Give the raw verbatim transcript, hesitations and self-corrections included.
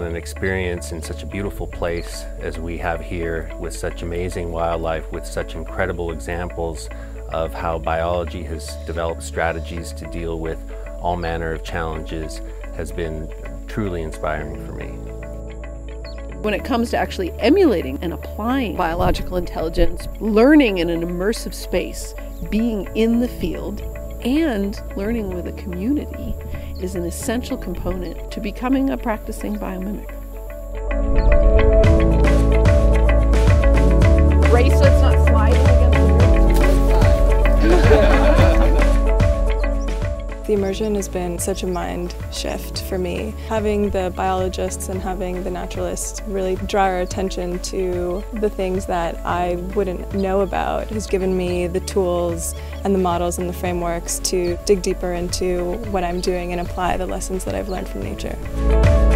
on an experience in such a beautiful place as we have here, with such amazing wildlife, with such incredible examples of how biology has developed strategies to deal with all manner of challenges, has been truly inspiring for me. When it comes to actually emulating and applying biological intelligence, learning in an immersive space, being in the field, and learning with a community is an essential component to becoming a practicing biomimic. Race so it's not sliding against the roof. The immersion has been such a mind shift for me. Having the biologists and having the naturalists really draw our attention to the things that I wouldn't know about has given me the tools and the models and the frameworks to dig deeper into what I'm doing and apply the lessons that I've learned from nature.